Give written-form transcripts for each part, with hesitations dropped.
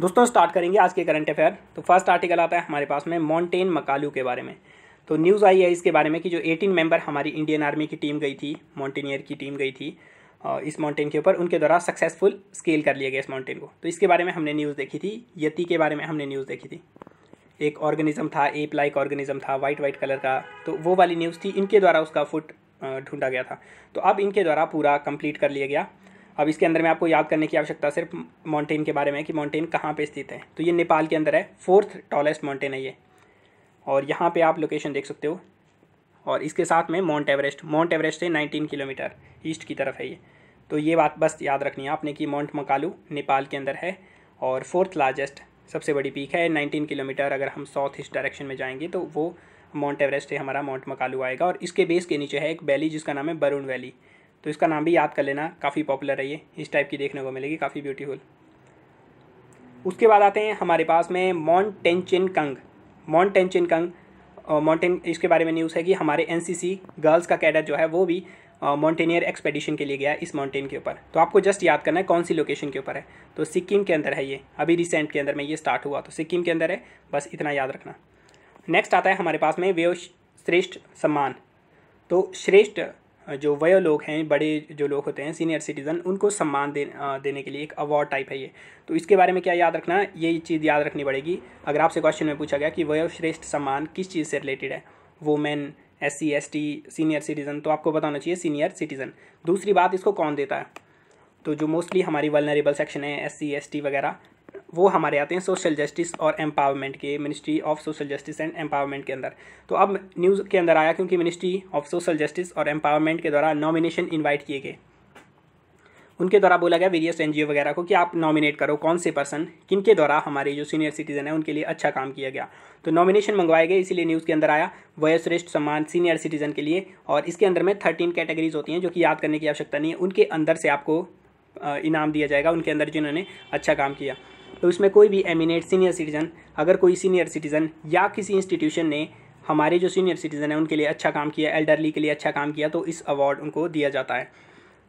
दोस्तों स्टार्ट करेंगे आज के करंट अफेयर। तो फर्स्ट आर्टिकल आता है हमारे पास में माउंटेन मकालू के बारे में। तो न्यूज़ आई है इसके बारे में कि जो 18 मेंबर हमारी इंडियन आर्मी की टीम गई थी, माउंटेनियर की टीम गई थी इस माउंटेन के ऊपर, उनके द्वारा सक्सेसफुल स्केल कर लिया गया इस माउंटेन को। तो इसके बारे में हमने न्यूज़ देखी थी। यति के बारे में हमने न्यूज़ देखी थी, एक ऑर्गेनिज्म था, एप लाइक ऑर्गेनिज्म था, वाइट कलर का, तो वो वाली न्यूज़ थी। इनके द्वारा उसका फुट ढूंढा गया था, तो अब इनके द्वारा पूरा कंप्लीट कर लिया गया। अब इसके अंदर में आपको याद करने की आवश्यकता सिर्फ माउंटेन के बारे में कि माउंटेन कहाँ पे स्थित है। तो ये नेपाल के अंदर है, 4th टॉलेस्ट माउंटेन है ये, और यहाँ पे आप लोकेशन देख सकते हो। और इसके साथ में माउंट एवरेस्ट है 19 किलोमीटर ईस्ट की तरफ है ये। तो ये बात बस याद रखनी है आपने कि माउंट मकालू नेपाल के अंदर है और 4th लार्जेस्ट सबसे बड़ी पीक है, 19 किलोमीटर। अगर हम साउथ ईस्ट डायरेक्शन में जाएंगे तो वो माउंट एवरेस्ट है हमारा, माउंट मकालू आएगा। और इसके बेस के नीचे है एक वैली जिसका नाम है बरुण वैली, तो इसका नाम भी याद कर लेना, काफ़ी पॉपुलर है ये, इस टाइप की देखने को मिलेगी, काफ़ी ब्यूटीफुल। उसके बाद आते हैं हमारे पास में माउंट टेनचिनकंग माउंटेन। इसके बारे में न्यूज़ है कि हमारे एनसीसी गर्ल्स का कैडर जो है वो भी माउंटेनियर एक्सपेडिशन के लिए गया इस माउंटेन के ऊपर। तो आपको जस्ट याद करना है कौन सी लोकेशन के ऊपर है। तो सिक्किम के अंदर है ये, अभी रिसेंट के अंदर में ये स्टार्ट हुआ, तो सिक्किम के अंदर है, बस इतना याद रखना। नेक्स्ट आता है हमारे पास में वयोश्रेष्ठ सम्मान। तो श्रेष्ठ जो वयो लोग हैं, बड़े जो लोग होते हैं, सीनियर सिटीज़न, उनको सम्मान देने के लिए एक अवार्ड टाइप है ये। तो इसके बारे में क्या याद रखना, ये चीज़ याद रखनी पड़ेगी। अगर आपसे क्वेश्चन में पूछा गया कि वयोश्रेष्ठ सम्मान किस चीज़ से रिलेटेड है, women, SC ST, senior citizen, तो आपको बताना चाहिए सीनियर सिटीज़न। दूसरी बात, इसको कौन देता है, तो जो मोस्टली हमारी वल्नरेबल सेक्शन है, SC ST वगैरह, वो हमारे आते हैं सोशल जस्टिस और एम्पावरमेंट के, ministry of social justice and empowerment के अंदर। तो अब न्यूज़ के अंदर आया क्योंकि मिनिस्ट्री ऑफ सोशल जस्टिस और एम्पावरमेंट के द्वारा नॉमिनेशन इनवाइट किए गए, उनके द्वारा बोला गया वेरियस NGO वगैरह को कि आप नॉमिनेट करो कौन से पर्सन, किन के द्वारा हमारे जो सीनियर सिटीज़न है उनके लिए अच्छा काम किया गया। तो नॉमिनेशन मंगवाए गए, इसीलिए न्यूज़ के अंदर आया वयोश्रेष्ठ सम्मान सीनियर सिटीज़न के लिए। और इसके अंदर में 13 कैटेगरीज होती हैं जो कि याद करने की आवश्यकता नहीं है, उनके अंदर से आपको इनाम दिया जाएगा, उनके अंदर जिन्होंने अच्छा काम किया। तो इसमें कोई भी एमिनेट सीनियर सिटीज़न, अगर कोई सीनियर सिटीज़न या किसी इंस्टीट्यूशन ने हमारे जो सीनियर सिटीज़न हैं उनके लिए अच्छा काम किया, एल्डरली के लिए अच्छा काम किया, तो इस अवार्ड उनको दिया जाता है।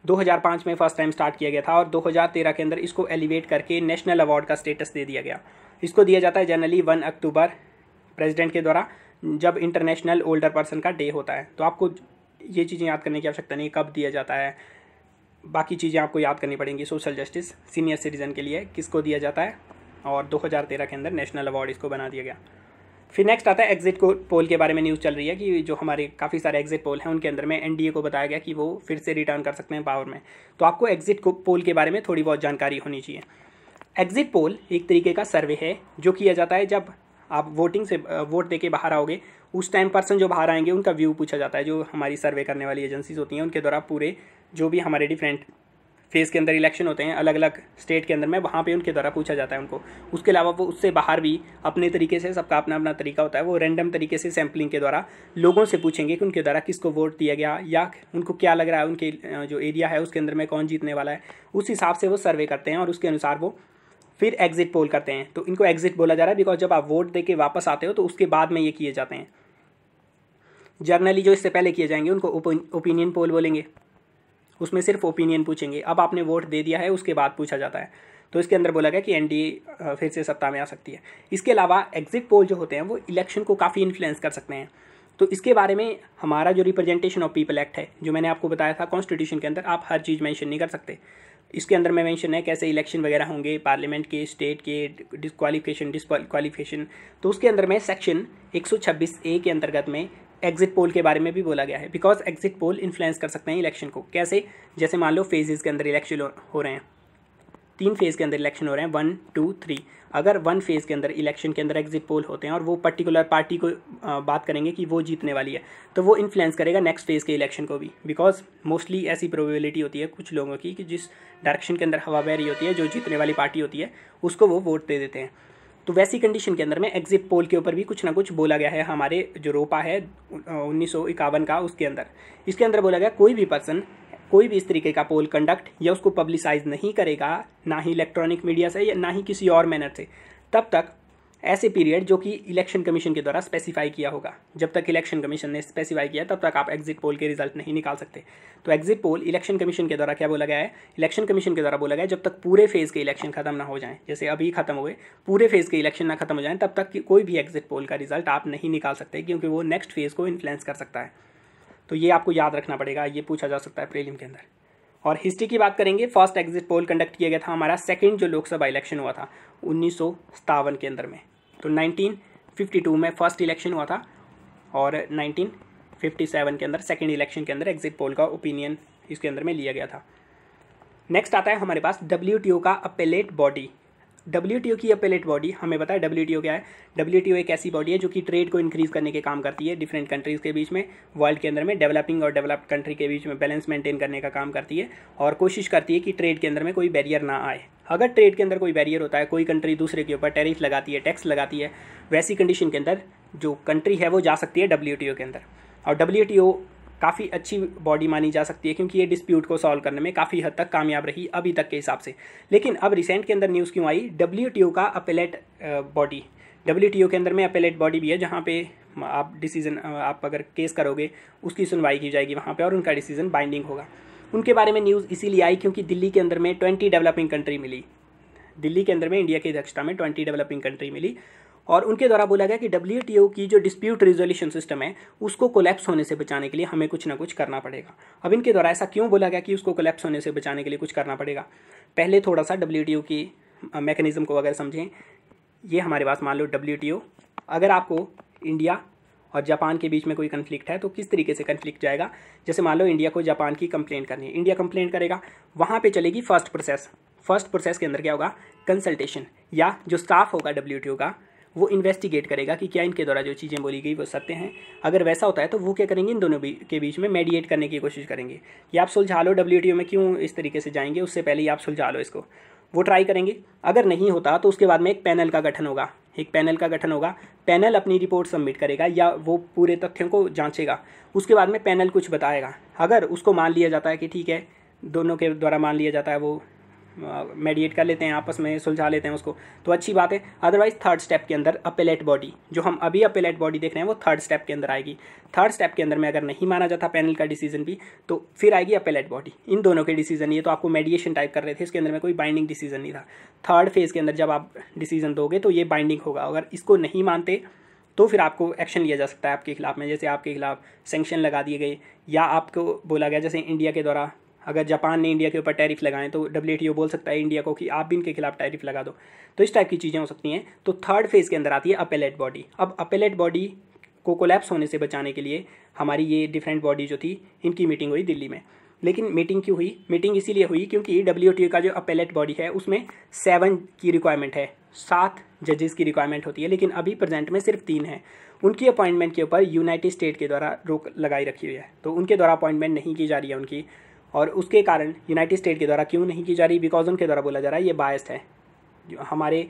2005 में फर्स्ट टाइम स्टार्ट किया गया था और 2013 के अंदर इसको एलिवेट करके नेशनल अवार्ड का स्टेटस दे दिया गया। इसको दिया जाता है जनरली 1 अक्टूबर प्रेसिडेंट के द्वारा, जब इंटरनेशनल ओल्डर पर्सन का डे होता है। तो आपको ये चीज़ें याद करने की आवश्यकता नहीं, कब दिया जाता है, बाकी चीज़ें आपको याद करनी पड़ेंगी। सोशल जस्टिस सीनियर सिटीज़न के लिए किसको दिया जाता है, और 2013 के अंदर नेशनल अवार्ड इसको बना दिया गया। फिर नेक्स्ट आता है एग्जिट पोल के बारे में न्यूज़ चल रही है कि जो हमारे काफ़ी सारे एग्जिट पोल हैं उनके अंदर में NDA को बताया गया कि वो फिर से रिटर्न कर सकते हैं पावर में। तो आपको एग्जिट पोल के बारे में थोड़ी बहुत जानकारी होनी चाहिए। एग्जिट पोल एक तरीके का सर्वे है जो किया जाता है जब आप वोटिंग से वोट दे के बाहर आओगे, उस टाइम पर्सन जो बाहर आएंगे उनका व्यू पूछा जाता है, जो हमारी सर्वे करने वाली एजेंसीज होती हैं उनके द्वारा। पूरे जो भी हमारे डिफरेंट फेज़ के अंदर इलेक्शन होते हैं अलग अलग स्टेट के अंदर में, वहाँ पे उनके द्वारा पूछा जाता है उनको। उसके अलावा वो उससे बाहर भी अपने तरीके से, सबका अपना अपना तरीका होता है, वो रैंडम तरीके से सैम्पलिंग के द्वारा लोगों से पूछेंगे कि उनके द्वारा किसको वोट दिया गया या उनको क्या लग रहा है उनके जो एरिया है उसके अंदर में कौन जीतने वाला है। उस हिसाब से वो सर्वे करते हैं और उसके अनुसार वो फिर एग्जिट पोल करते हैं। तो इनको एग्जिट बोला जा रहा है बिकॉज जब आप वोट दे के वापस आते हो तो उसके बाद में ये किए जाते हैं। जर्नली जो इससे पहले किए जाएंगे उनको ओपिनियन पोल बोलेंगे, उसमें सिर्फ ओपिनियन पूछेंगे। अब आपने वोट दे दिया है उसके बाद पूछा जाता है। तो इसके अंदर बोला गया कि NDA फिर से सत्ता में आ सकती है। इसके अलावा एग्जिट पोल जो होते हैं वो इलेक्शन को काफ़ी इन्फ्लुएंस कर सकते हैं। तो इसके बारे में हमारा जो रिप्रेजेंटेशन ऑफ पीपल एक्ट है, जो मैंने आपको बताया था, कॉन्स्टिट्यूशन के अंदर आप हर चीज़ मेंशन नहीं कर सकते। इसके अंदर में मेंशन है कैसे इलेक्शन वगैरह होंगे, पार्लियामेंट के, स्टेट के, डिस्क्वालिफिकेशन। तो उसके अंदर में सेक्शन 126A के अंतर्गत में एग्जिट पोल के बारे में भी बोला गया है, बिकॉज एग्जिट पोल इन्फ्लुएंस कर सकते हैं इलेक्शन को। कैसे, जैसे मान लो फेजेस के अंदर इलेक्शन हो रहे हैं, 3 फेज़ के अंदर इलेक्शन हो रहे हैं, 1, 2, 3। अगर 1 फेज़ के अंदर इलेक्शन के अंदर एग्जिट पोल होते हैं और वो पर्टिकुलर पार्टी को बात करेंगे कि वो जीतने वाली है, तो वो इन्फ्लुएंस करेगा नेक्स्ट फेज़ के इलेक्शन को भी, बिकॉज मोस्टली ऐसी प्रोबेबिलिटी होती है कुछ लोगों की कि जिस डायरेक्शन के अंदर हवा बह रही होती है, जो जीतने वाली पार्टी होती है उसको वो वोट दे देते हैं। तो वैसी कंडीशन के अंदर में एग्जिट पोल के ऊपर भी कुछ ना कुछ बोला गया है हमारे जो रोपा है 1951 का, उसके अंदर। इसके अंदर बोला गया कोई भी पर्सन कोई भी इस तरीके का पोल कंडक्ट या उसको पब्लिसाइज नहीं करेगा, ना ही इलेक्ट्रॉनिक मीडिया से या ना ही किसी और मैनर से, तब तक ऐसे पीरियड जो कि इलेक्शन कमीशन के द्वारा स्पेसिफाई किया होगा। जब तक इलेक्शन कमीशन ने स्पेसिफाई किया तब तक आप एग्जिट पोल के रिजल्ट नहीं निकाल सकते। तो एग्जिट पोल इलेक्शन कमीशन के द्वारा क्या बोला गया है, इलेक्शन कमीशन के द्वारा बोला गया है जब तक पूरे फेज के इलेक्शन खत्म ना हो जाएं, जैसे अभी खत्म हुए, पूरे फेज के इलेक्शन ना खत्म हो जाएं तब तक कोई भी एग्जिट पोल का रिजल्ट आप नहीं निकाल सकते, क्योंकि वो नेक्स्ट फेज को इन्फ्लुएंस कर सकता है। तो ये आपको याद रखना पड़ेगा, ये पूछा जा सकता है प्रीलिम के अंदर। और हिस्ट्री की बात करेंगे, फर्स्ट एग्जिट पोल कंडक्ट किया गया था हमारा सेकंड जो लोकसभा इलेक्शन हुआ था 1957 के अंदर में। तो 1952 में फर्स्ट इलेक्शन हुआ था और 1957 के अंदर सेकंड इलेक्शन के अंदर एग्जिट पोल का ओपिनियन इसके अंदर में लिया गया था। नेक्स्ट आता है हमारे पास WTO का अपेलेट बॉडी। WTO की अपेलेट बॉडी हमें बताया WTO क्या है। WTO एक ऐसी बॉडी है जो कि ट्रेड को इंक्रीज करने के काम करती है डिफरेंट कंट्रीज़ के बीच में, वर्ल्ड के अंदर में डेवलपिंग और डेवलप्ड कंट्री के बीच में बैलेंस मेंटेन करने का काम करती है, और कोशिश करती है कि ट्रेड के अंदर में कोई बैरियर ना आए। अगर ट्रेड के अंदर कोई बैरियर होता है, कोई कंट्री दूसरे के ऊपर टैरिफ लगाती है, टैक्स लगाती है, वैसी कंडीशन के अंदर जो कंट्री है वो जा सकती है WTO के अंदर। और WTO काफ़ी अच्छी बॉडी मानी जा सकती है क्योंकि ये डिस्प्यूट को सॉल्व करने में काफ़ी हद तक कामयाब रही अभी तक के हिसाब से। लेकिन अब रिसेंट के अंदर न्यूज़ क्यों आई, WTO का अपेलेट बॉडी, WTO के अंदर में अपेलेट बॉडी भी है जहाँ पे आप डिसीजन, आप अगर केस करोगे उसकी सुनवाई की जाएगी वहाँ पे और उनका डिसीजन बाइंडिंग होगा। उनके बारे में न्यूज़ इसीलिए आई क्योंकि दिल्ली के अंदर में 20 डेवलपिंग कंट्री मिली, दिल्ली के अंदर में इंडिया की अध्यक्षता में 20 डेवलपिंग कंट्री मिली और उनके द्वारा बोला गया कि WTO की जो डिस्प्यूट रिजोल्यूशन सिस्टम है उसको कोलैप्स होने से बचाने के लिए हमें कुछ ना कुछ करना पड़ेगा। अब इनके द्वारा ऐसा क्यों बोला गया कि उसको कोलैप्स होने से बचाने के लिए कुछ करना पड़ेगा। पहले थोड़ा सा WTO की मैकेनिज़्म को अगर समझें, ये हमारे पास मान लो WTO, अगर आपको इंडिया और जापान के बीच में कोई कन्फ्लिक्ट है तो किस तरीके से कन्फ्लिक्ट जाएगा। जैसे मान लो इंडिया को जापान की कंप्लेंट करनी है, इंडिया कंप्लेंट करेगा, वहाँ पे चलेगी फर्स्ट प्रोसेस। फर्स्ट प्रोसेस के अंदर क्या होगा, कंसल्टेशन, या जो स्टाफ होगा WTO का वो इन्वेस्टिगेट करेगा कि क्या इनके द्वारा जो चीज़ें बोली गई वो सत्य हैं। अगर वैसा होता है तो वो क्या करेंगे, इन दोनों के बीच में मेडिएट करने की कोशिश करेंगे कि आप सुलझा लो, WTO में क्यों इस तरीके से जाएंगे, उससे पहले ही आप सुलझा लो इसको, वो ट्राई करेंगे। अगर नहीं होता तो उसके बाद में एक पैनल का गठन होगा, एक पैनल का गठन होगा, पैनल अपनी रिपोर्ट सबमिट करेगा या वो पूरे तथ्यों को जांचेगा। उसके बाद में पैनल कुछ बताएगा, अगर उसको मान लिया जाता है कि ठीक है, दोनों के द्वारा मान लिया जाता है, वो मेडिएट कर लेते हैं आपस में, सुलझा लेते हैं उसको, तो अच्छी बात है। अदरवाइज थर्ड स्टेप के अंदर अपेलेट बॉडी, जो हम अभी अपेलेट बॉडी देख रहे हैं वो थर्ड स्टेप के अंदर आएगी। थर्ड स्टेप के अंदर में अगर नहीं माना जाता पैनल का डिसीजन भी, तो फिर आएगी अपेलेट बॉडी, इन दोनों के डिसीजन, ये तो आपको मेडिएशन टाइप कर रहे थे, इसके अंदर में कोई बाइंडिंग डिसीजन नहीं था। थर्ड फेज़ के अंदर जब आप डिसीजन दोगे तो ये बाइंडिंग होगा, अगर इसको नहीं मानते तो फिर आपको एक्शन लिया जा सकता है आपके खिलाफ में, जैसे आपके खिलाफ सेंक्शन लगा दिए गए, या आपको बोला गया जैसे इंडिया के द्वारा अगर जापान ने इंडिया के ऊपर टैरिफ लगाएं तो WTO बोल सकता है इंडिया को कि आप भी इनके खिलाफ टैरिफ लगा दो। तो इस टाइप की चीज़ें हो सकती हैं। तो थर्ड फेज़ के अंदर आती है अपेलेट बॉडी। अब अपेलेट बॉडी को कोलैप्स होने से बचाने के लिए हमारी ये डिफरेंट बॉडी जो थी, इनकी मीटिंग हुई दिल्ली में। लेकिन मीटिंग क्यों हुई, मीटिंग इसीलिए हुई क्योंकि WTO का जो अपेलेट बॉडी है उसमें 7 की रिक्वायरमेंट है, 7 जजेस की रिक्वायरमेंट होती है, लेकिन अभी प्रेजेंट में सिर्फ 3 हैं। उनकी अपॉइंटमेंट के ऊपर यूनाइटेड स्टेट के द्वारा रोक लगाई रखी हुई है, तो उनके द्वारा अपॉइंटमेंट नहीं की जा रही है उनकी। और उसके कारण यूनाइटेड स्टेट के द्वारा क्यों नहीं की जा रही, बिकॉज उनके द्वारा बोला जा रहा है ये बायस्ड है, हमारे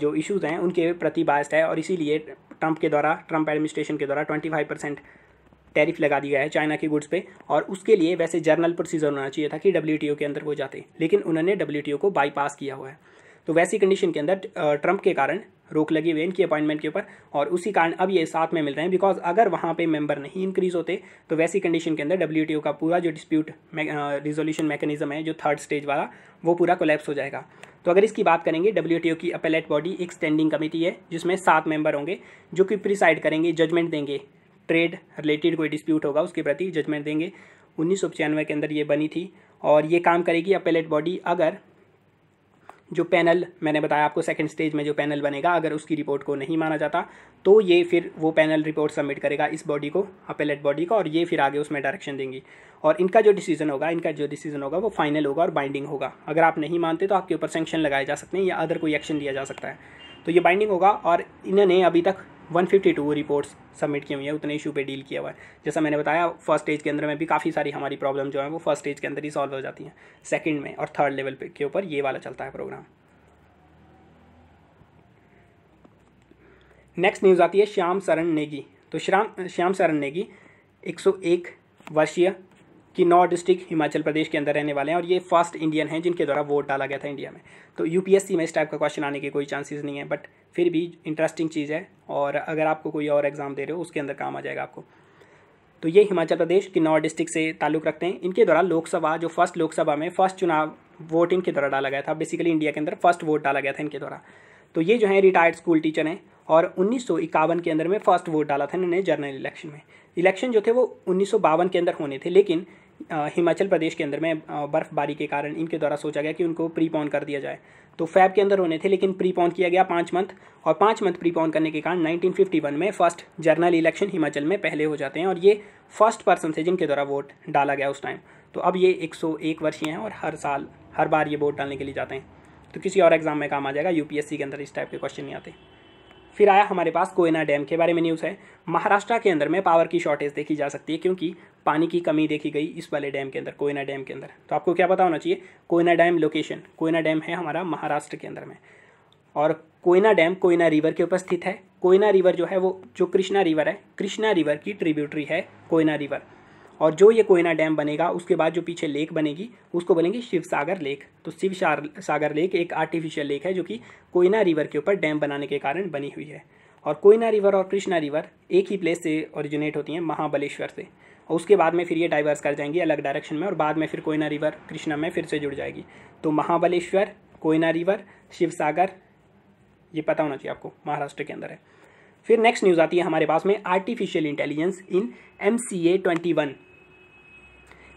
जो इश्यूज़ हैं उनके प्रति बायस्ड है, और इसीलिए ट्रंप के द्वारा, ट्रंप एडमिनिस्ट्रेशन के द्वारा 25% टैरिफ लगा दिया है चाइना के गुड्स पे। और उसके लिए वैसे जर्नल प्रोसीजर होना चाहिए था कि WTO के अंदर वो जाते, लेकिन उन्होंने WTO को बाईपास किया हुआ है। तो वैसी कंडीशन के अंदर ट्रंप के कारण रोक लगी हुई है इनकी अपॉइंटमेंट के ऊपर, और उसी कारण अब ये 7 में मिल रहे हैं, बिकॉज अगर वहाँ पे मेंबर नहीं इंक्रीज़ होते तो वैसी कंडीशन के अंदर WTO का पूरा जो डिस्प्यूट रिजोल्यूशन मैकेनिज्म है, जो थर्ड स्टेज वाला, वो पूरा कोलैप्स हो जाएगा। तो अगर इसकी बात करेंगे, WTO की अपेलेट बॉडी एक स्टैंडिंग कमेटी है जिसमें 7 मेंबर होंगे जो कि प्रिसाइड करेंगे, जजमेंट देंगे, ट्रेड रिलेटेड कोई डिस्प्यूट होगा उसके प्रति जजमेंट देंगे। 1995 के अंदर ये बनी थी और ये काम करेगी अपेलेट बॉडी। अगर जो पैनल मैंने बताया आपको सेकंड स्टेज में जो पैनल बनेगा, अगर उसकी रिपोर्ट को नहीं माना जाता तो ये फिर वो पैनल रिपोर्ट सबमिट करेगा इस बॉडी को, अपेलेट बॉडी का, और ये फिर आगे उसमें डायरेक्शन देंगी। और इनका जो डिसीजन होगा वो फाइनल होगा और बाइंडिंग होगा। अगर आप नहीं मानते तो आपके ऊपर सेंक्शन लगाए जा सकते हैं या अदर कोई एक्शन लिया जा सकता है। तो ये बाइंडिंग होगा। और इन्होंने अभी तक 152 रिपोर्ट्स सबमिट की हुई है, उतने इशू पे डील किया हुआ है। जैसा मैंने बताया, फर्स्ट स्टेज के अंदर में भी काफ़ी सारी हमारी प्रॉब्लम जो है वो फर्स्ट स्टेज के अंदर ही सॉल्व हो जाती हैं, सेकंड में और थर्ड लेवल पे के ऊपर ये वाला चलता है प्रोग्राम। नेक्स्ट न्यूज़ आती है श्याम शरण नेगी। तो श्याम शरण नेगी 101 वर्षीय किन्नौर डिस्ट्रिक्ट हिमाचल प्रदेश के अंदर रहने वाले हैं और ये फर्स्ट इंडियन हैं जिनके द्वारा वोट डाला गया था इंडिया में। तो यूपीएससी में इस टाइप का क्वेश्चन आने के कोई चांसेस नहीं है, बट फिर भी इंटरेस्टिंग चीज़ है और अगर आपको कोई और एग्ज़ाम दे रहे हो उसके अंदर काम आ जाएगा आपको। तो ये हिमाचल प्रदेश किन्नौर डिस्ट्रिक्ट से ताल्लुक़ रखते हैं। इनके द्वारा लोकसभा जो फर्स्ट लोकसभा में फर्स्ट चुनाव वोट इनके द्वारा डाला गया था, बेसिकली इंडिया के अंदर फर्स्ट वोट डाला गया था इनके द्वारा। तो ये जो है रिटायर्ड स्कूल टीचर हैं और 1951 के अंदर में फर्स्ट वोट डाला था इन्होंने जनरल इलेक्शन में। इलेक्शन जो थे वो 1952 के अंदर होने थे, लेकिन हिमाचल प्रदेश के अंदर में बर्फ़बारी के कारण इनके द्वारा सोचा गया कि उनको प्रीपोन कर दिया जाए। तो फैब के अंदर होने थे लेकिन प्रीपोन किया गया 5 मंथ, और 5 मंथ प्रीपोन करने के कारण 1951 में फ़र्स्ट जनरल इलेक्शन हिमाचल में पहले हो जाते हैं और ये फर्स्ट पर्सन थे जिनके द्वारा वोट डाला गया उस टाइम। तो अब ये 101 वर्षीय हैं और हर साल हर बार ये वोट डालने के लिए जाते हैं। तो किसी और एग्ज़ाम में काम आ जाएगा, यूपीएससी के अंदर इस टाइप के क्वेश्चन नहीं आते। फिर आया हमारे पास कोयना डैम के बारे में न्यूज़ है। महाराष्ट्र के अंदर में पावर की शॉर्टेज देखी जा सकती है क्योंकि पानी की कमी देखी गई इस वाले डैम के अंदर, कोयना डैम के अंदर। तो आपको क्या पता होना चाहिए, Koyna dam location, Koyna dam है हमारा महाराष्ट्र के अंदर में, और कोयना डैम कोयना रिवर के ऊपर स्थित है। कोयना रिवर जो है वो जो कृष्णा रिवर है, कृष्णा रिवर की ट्रिब्यूटरी है कोयना रिवर। और जो ये कोयना डैम बनेगा उसके बाद जो पीछे लेक बनेगी उसको बोलेंगे शिवसागर लेक। तो शिवसागर लेक एक आर्टिफिशियल लेक है जो कि कोयना रिवर के ऊपर डैम बनाने के कारण बनी हुई है। और कोयना रिवर और कृष्णा रिवर एक ही प्लेस से ओरिजिनेट होती हैं, महाबलेश्वर से, और उसके बाद में फिर ये डाइवर्स कर जाएंगी अलग डायरेक्शन में और बाद में फिर कोयना रिवर कृष्णा में फिर से जुड़ जाएगी। तो महाबलेश्वर, कोयना रिवर, शिवसागर, ये पता होना चाहिए आपको, महाराष्ट्र के अंदर है। फिर नेक्स्ट न्यूज़ आती है हमारे पास में artificial intelligence in MCA 21।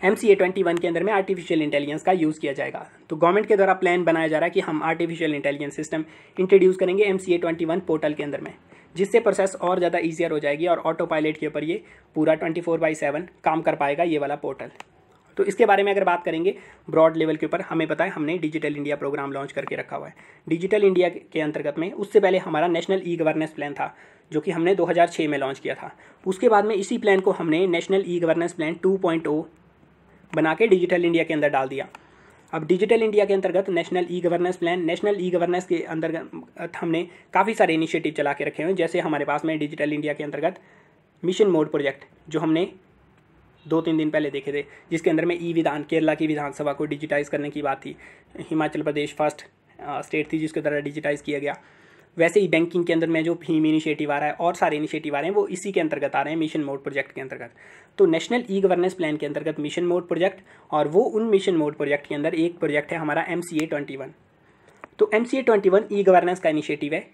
MCA 21 के अंदर में आर्टिफिशियल इंटेलिजेंस का यूज़ किया जाएगा। तो गवर्नमेंट के द्वारा प्लान बनाया जा रहा है कि हम आर्टिफिशियल इंटेलिजेंस सिस्टम इंट्रोड्यूस करेंगे एमसीए 21 पोर्टल के अंदर में, जिससे प्रोसेस और ज़्यादा ईजियर हो जाएगी और ऑटो पायलट के ऊपर ये पूरा 24/7 काम कर पाएगा ये वाला पोर्टल। तो इसके बारे में अगर बात करेंगे ब्रॉड लेवल के ऊपर, हमें पता है हमने डिजिटल इंडिया प्रोग्राम लॉन्च करके रखा हुआ है। डिजिटल इंडिया के अंतर्गत में उससे पहले हमारा नेशनल ई गवर्नेंस प्लान था जो कि हमने 2006 में लॉन्च किया था। उसके बाद में इसी प्लान को हमने नेशनल ई गवर्नेंस प्लान 2.0 बना के डिजिटल इंडिया के अंदर डाल दिया। अब डिजिटल इंडिया के अंतर्गत national e governance plan, national e governance के अंतर्गत हमने काफ़ी सारे इनिशिएटिव चला के रखे हुए हैं। जैसे हमारे पास में डिजिटल इंडिया के अंतर्गत मिशन मोड प्रोजेक्ट जो हमने 2-3 दिन पहले देखे थे, जिसके अंदर में ई विधान, केरला की विधानसभा को डिजिटाइज़ करने की बात थी। हिमाचल प्रदेश फर्स्ट स्टेट थी जिसके द्वारा डिजिटाइज़ किया गया। वैसे ही बैंकिंग के अंदर में जो भीम इनिशिएटिव आ रहा है और सारे इनिशिएटिव आ रहे हैं वो इसी के अंतर्गत आ रहे हैं, मिशन मोड प्रोजेक्ट के अंतर्गत। तो नेशनल ई गवर्नेंस प्लान के अंतर्गत मिशन मोड प्रोजेक्ट, और वो उन मिशन मोड प्रोजेक्ट के अंदर एक प्रोजेक्ट है हमारा एमसीए 21। तो एमसीए 21 ई गवर्नेंस का इनिशिएटिव है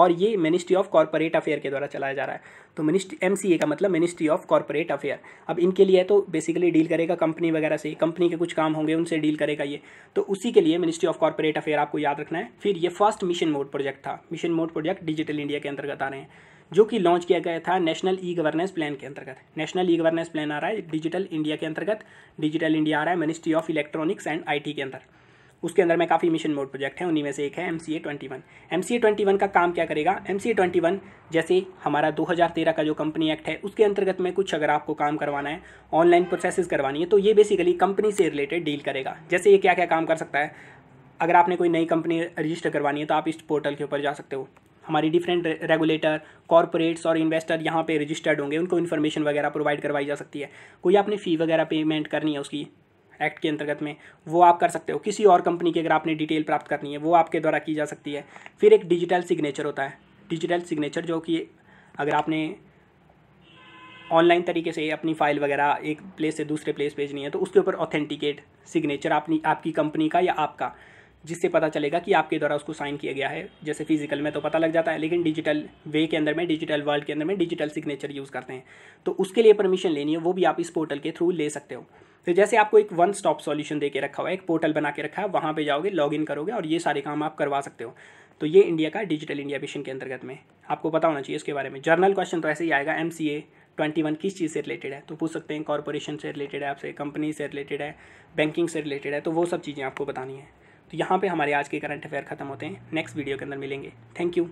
और ये मिनिस्ट्री ऑफ कॉर्पोरेट अफेयर के द्वारा चलाया जा रहा है। तो एमसीए का मतलब मिनिस्ट्री ऑफ कॉर्पोरेट अफेयर। अब इनके लिए तो बेसिकली डील करेगा कंपनी वगैरह से, कंपनी के कुछ काम होंगे उनसे डील करेगा ये। तो उसी के लिए मिनिस्ट्री ऑफ कॉर्पोरेट अफेयर आपको याद रखना है। फिर ये फर्स्ट मिशन मोड प्रोजेक्ट था, mission mode project digital India के अंतर्गत आ रहे हैं जो कि लॉन्च किया गया था नेशनल ई गवर्नेंस प्लान के अंतर्गत। नेशनल ई गवर्नेंस प्लान आ रहा है डिजिटल इंडिया के अंतर्गत, डिजिटल इंडिया आ रहा है ministry of electronics and I T के अंदर। उसके अंदर में काफ़ी मिशन मोड प्रोजेक्ट हैं, उन्हीं में से एक है एमसीए 21। एमसीए 21 का काम क्या करेगा, एमसीए 21 जैसे हमारा 2013 का जो कंपनी एक्ट है उसके अंतर्गत में कुछ अगर आपको काम करवाना है, ऑनलाइन प्रोसेसेस करवानी है, तो ये बेसिकली कंपनी से रिलेटेड डील करेगा। जैसे ये क्या क्या काम कर सकता है, अगर आपने कोई नई कंपनी रजिस्टर करवानी है तो आप इस पोर्टल के ऊपर जा सकते हो। हमारी डिफरेंट रेगुलेटर, कॉर्पोरेट्स और इन्वेस्टर यहाँ पे रजिस्टर्ड होंगे, उनको इन्फॉर्मेशन वगैरह प्रोवाइड करवाई जा सकती है। कोई आपने फ़ी वगैरह पेमेंट करनी है उसकी एक्ट के अंतर्गत में, वो आप कर सकते हो। किसी और कंपनी की अगर आपने डिटेल प्राप्त करनी है वो आपके द्वारा की जा सकती है। फिर एक डिजिटल सिग्नेचर होता है, डिजिटल सिग्नेचर जो कि अगर आपने ऑनलाइन तरीके से अपनी फ़ाइल वगैरह एक प्लेस से दूसरे प्लेस भेजनी है तो उसके ऊपर ऑथेंटिकेट सिग्नेचर आपकी कंपनी का या आपका, जिससे पता चलेगा कि आपके द्वारा उसको साइन किया गया है। जैसे फिजिकल में तो पता लग जाता है, लेकिन डिजिटल वे के अंदर में, डिजिटल वर्ल्ड के अंदर में डिजिटल सिग्नेचर यूज़ करते हैं। तो उसके लिए परमिशन लेनी है, वो भी आप इस पोर्टल के थ्रू ले सकते हो। तो जैसे आपको एक वन स्टॉप सॉल्यूशन दे के रखा हुआ है, एक पोर्टल बना के रखा है, वहाँ पे जाओगे, लॉगिन करोगे और ये सारे काम आप करवा सकते हो। तो ये इंडिया का डिजिटल इंडिया मिशन के अंतर्गत में आपको पता होना चाहिए इसके बारे में। जर्नल क्वेश्चन तो ऐसे ही आएगा, एमसीए 21 किस चीज़ से रिलेटेड है, तो पूछ सकते हैं कॉर्पोरेशन से रिलेटेड है आपसे, कंपनी से रिलेटेड है, बैंकिंग से रिलेटेड है, तो वो सब चीज़ें आपको बतानी है। तो यहाँ पर हमारे आज के करंट अफेयर खत्म होते हैं, नेक्स्ट वीडियो के अंदर मिलेंगे। Thank you.